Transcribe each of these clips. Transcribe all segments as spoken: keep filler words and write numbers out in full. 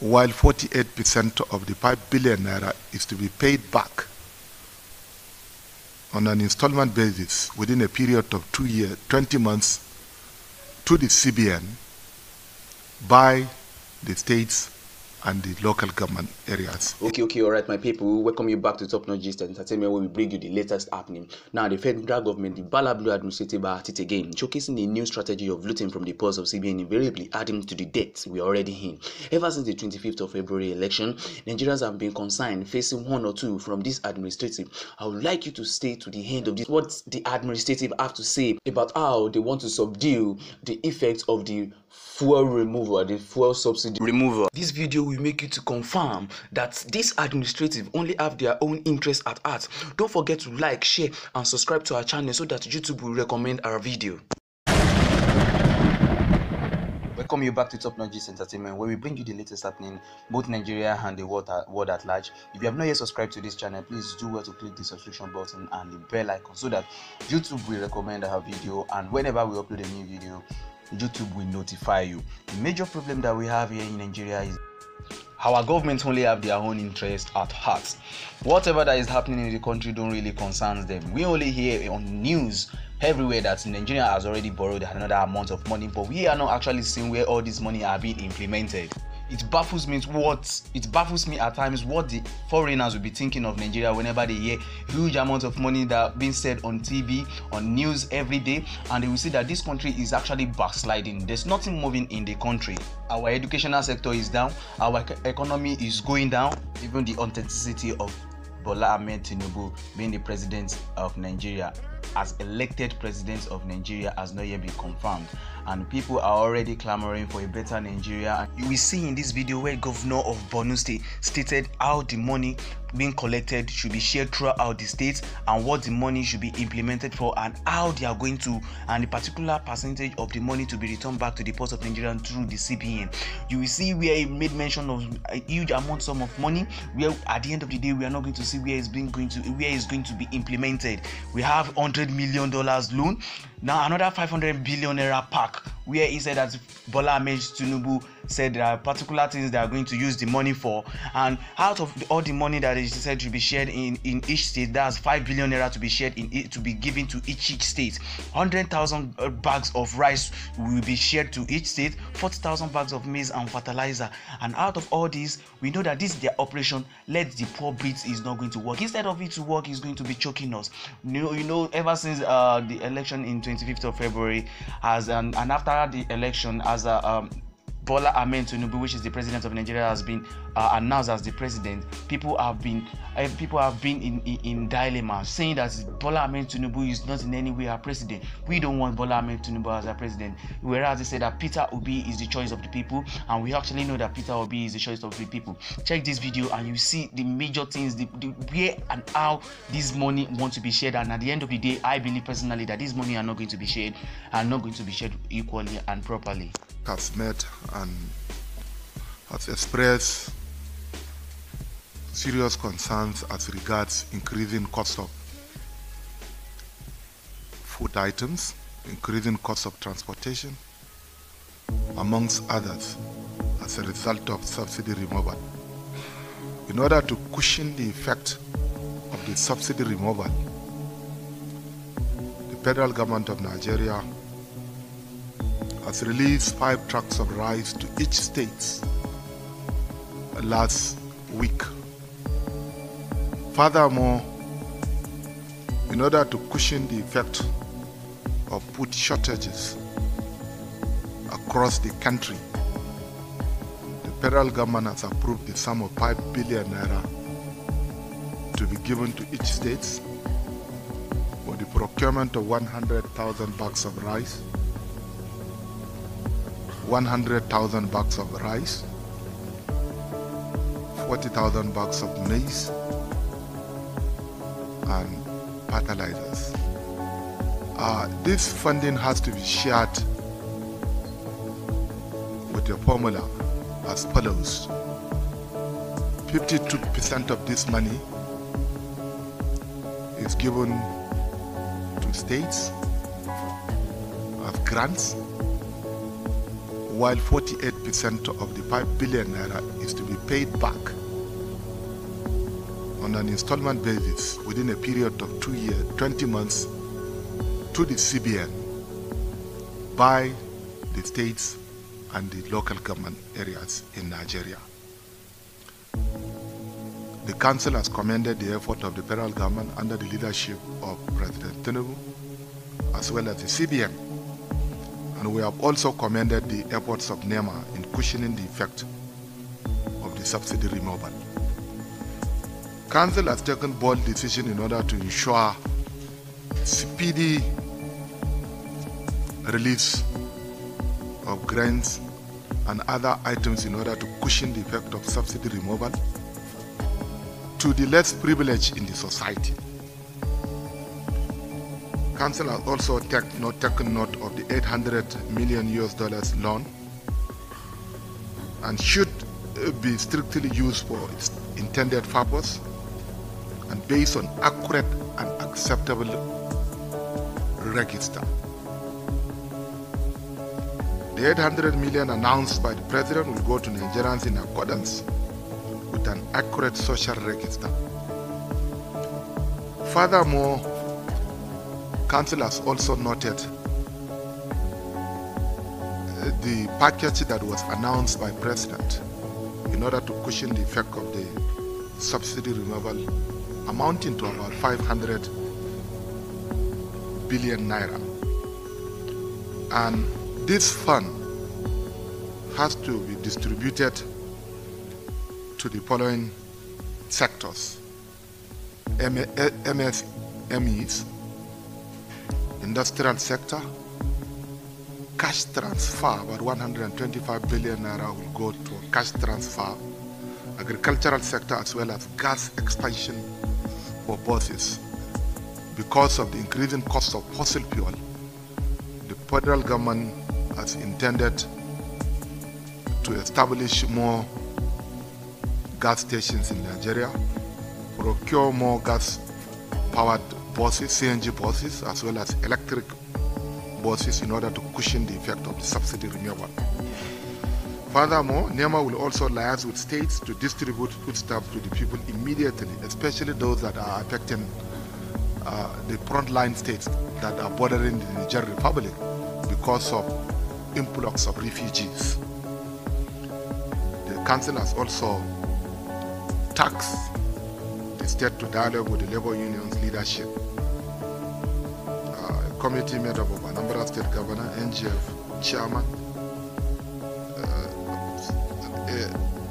while forty-eight percent of the five billion naira is to be paid back on an installment basis within a period of two years, twenty months, to the C B N by the states and the local government areas. Okay, okay, all right, my people, we welcome you back to Top Notch Gist Entertainment, where we bring you the latest happening. Now, the federal government, the Bala Blue administrative, are at it again, showcasing the new strategy of looting from the purse of C B N, invariably adding to the debt we are already in. Ever since the twenty-fifth of February election, Nigerians have been concerned, facing one or two from this administrative. I would like you to stay to the end of this, what the administrative have to say about how they want to subdue the effects of the fuel removal, the fuel subsidy removal. This video will make you to confirm that this administrative only have their own interest at heart. Don't forget to like, share and subscribe to our channel so that YouTube will recommend our video. Welcome you back to Top Notch Gist Entertainment, where we bring you the latest happening both Nigeria and the world at, world at large. If you have not yet subscribed to this channel, please do well to click the subscription button and the bell icon so that YouTube will recommend our video, and whenever we upload a new video, YouTube will notify you. The major problem that we have here in Nigeria is our government only have their own interest at heart. Whatever that is happening in the country don't really concerns them. We only hear on news everywhere that Nigeria has already borrowed another amount of money, but we are not actually seeing where all this money are being implemented. It baffles me what it baffles me at times what the foreigners will be thinking of Nigeria whenever they hear huge amounts of money that being said on T V, on news every day, and they will see that this country is actually backsliding. There's nothing moving in the country. Our educational sector is down, our economy is going down. Even the authenticity of Bola Ahmed Tinubu being the president of Nigeria, as elected president of Nigeria, has not yet been confirmed, and people are already clamoring for a better Nigeria. You will see in this video where Governor of Borno State stated how the money being collected should be shared throughout the state, and what the money should be implemented for, and how they are going to, and the particular percentage of the money to be returned back to the purse of Nigerians through the C B N. You will see where it made mention of a huge amount sum of money, where at the end of the day we are not going to see where it's been going to where it's going to be implemented. We have one hundred million dollars loan, now another five hundred billion naira pack, where he said that Bola Ahmed Tinubu said there are particular things they are going to use the money for, and out of the, all the money that is said to be shared in in each state, that's five billion naira to be shared in it, to be given to each each state. One hundred thousand bags of rice will be shared to each state, forty thousand bags of maize and fertilizer. And out of all this, we know that this is their operation let the poor breed is not going to work. Instead of it to work, is going to be choking us. You know, you know ever since uh the election in twenty-fifth of February, as an, and after the election, as a um, Bola Ahmed Tinubu, which is the president of Nigeria, has been uh, announced as the president, people have been uh, people have been in, in in dilemma, saying that Bola Ahmed Tinubu is not in any way our president. We don't want Bola Ahmed Tinubu as our president. Whereas they say that Peter Obi is the choice of the people, and we actually know that Peter Obi is the choice of the people. Check this video and you see the major things, the, the where and how this money want to be shared. And at the end of the day, I believe personally that this money are not going to be shared, are not going to be shared equally and properly. Has met and has expressed serious concerns as regards increasing cost of food items, increasing cost of transportation, amongst others, as a result of subsidy removal. In order to cushion the effect of the subsidy removal, the federal government of Nigeria has released five trucks of rice to each state last week. Furthermore, in order to cushion the effect of food shortages across the country, the federal government has approved the sum of five billion naira to be given to each state for the procurement of one hundred thousand bags of rice, one hundred thousand bags of rice, forty thousand bags of maize, and fertilizers. Uh, this funding has to be shared with a formula as follows. fifty-two percent of this money is given to states as grants, while forty-eight percent of the five billion naira is to be paid back on an installment basis within a period of two years, twenty months, to the C B N by the states and the local government areas in Nigeria. The Council has commended the effort of the federal government under the leadership of President Tinubu, as well as the C B N, and we have also commended the efforts of NEMA in cushioning the effect of the subsidy removal. Council has taken bold decisions in order to ensure speedy release of grains and other items in order to cushion the effect of subsidy removal to the less privileged in the society. Council has also take, not taken note of the eight hundred million U S dollars loan and should be strictly used for its intended purpose and based on accurate and acceptable register. The eight hundred million announced by the President will go to Nigerians in accordance with an accurate social register. Furthermore, Council has also noted the package that was announced by President in order to cushion the effect of the subsidy removal, amounting to about five hundred billion naira. And this fund has to be distributed to the following sectors: M S M Es, industrial sector. Cash transfer, about one hundred twenty-five billion naira will go to a cash transfer, agricultural sector, as well as gas expansion for buses. Because of the increasing cost of fossil fuel, the federal government has intended to establish more gas stations in Nigeria, procure more gas-powered buses, C N G buses, as well as electric buses, in order to cushion the effect of the subsidy removal. Furthermore, NEMA will also liaise with states to distribute foodstuffs to the people immediately, especially those that are affecting uh, the frontline states that are bordering the Nigerian Republic because of influx of refugees. The Council has also tasked the state to dialogue with the labor union's leadership. Committee made up of a number of state governors, N G F chairman, uh,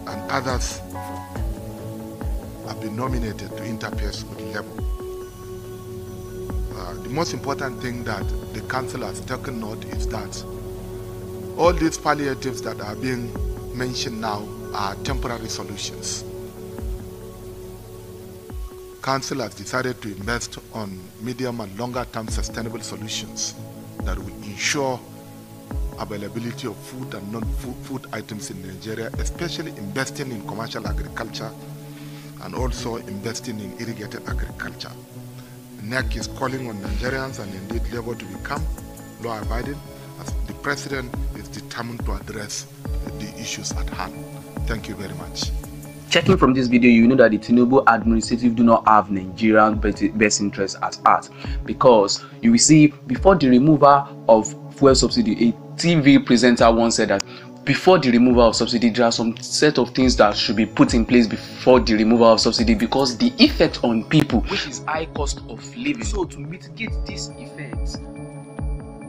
and others have been nominated to interface with level. Uh, the most important thing that the Council has taken note is that all these palliatives that are being mentioned now are temporary solutions. Council has decided to invest on medium and longer term sustainable solutions that will ensure availability of food and non-food food items in Nigeria, especially investing in commercial agriculture and also investing in irrigated agriculture. N E C is calling on Nigerians and indeed labor to become law-abiding, as the President is determined to address the issues at hand. Thank you very much. Checking from this video, you know that the Tinubu administrative do not have Nigerian best interests at heart, because you will see before the removal of fuel subsidy, a T V presenter once said that before the removal of subsidy, there are some set of things that should be put in place before the removal of subsidy, because the effect on people, which is high cost of living. So to mitigate these effects,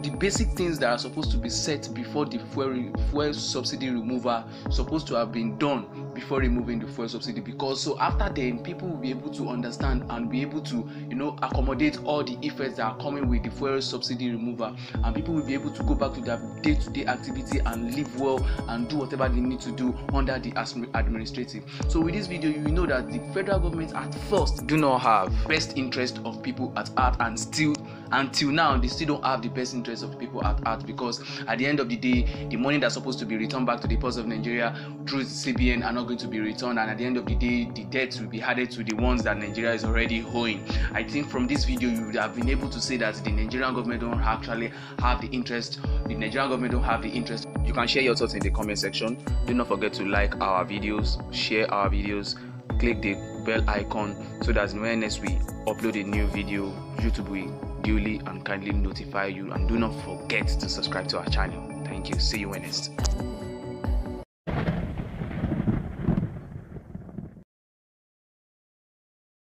the basic things that are supposed to be set before the fuel, fuel subsidy removal supposed to have been done before removing the fuel subsidy, because so after then people will be able to understand and be able to, you know, accommodate all the effects that are coming with the fuel subsidy removal, and people will be able to go back to their day-to-day activity and live well and do whatever they need to do under the administrative. So with this video, you know that the federal government at first do not have best interest of people at heart and still Until now, they still don't have the best interest of the people at heart, because at the end of the day, the money that's supposed to be returned back to the purse of Nigeria through C B N are not going to be returned, and at the end of the day, the debts will be added to the ones that Nigeria is already owing. I think from this video, you would have been able to see that the Nigerian government don't actually have the interest. The Nigerian government don't have the interest. You can share your thoughts in the comment section. Do not forget to like our videos, share our videos, click the bell icon so that when next we upload a new video, YouTube will duly and kindly notify you. And do not forget to subscribe to our channel. Thank you. See you next.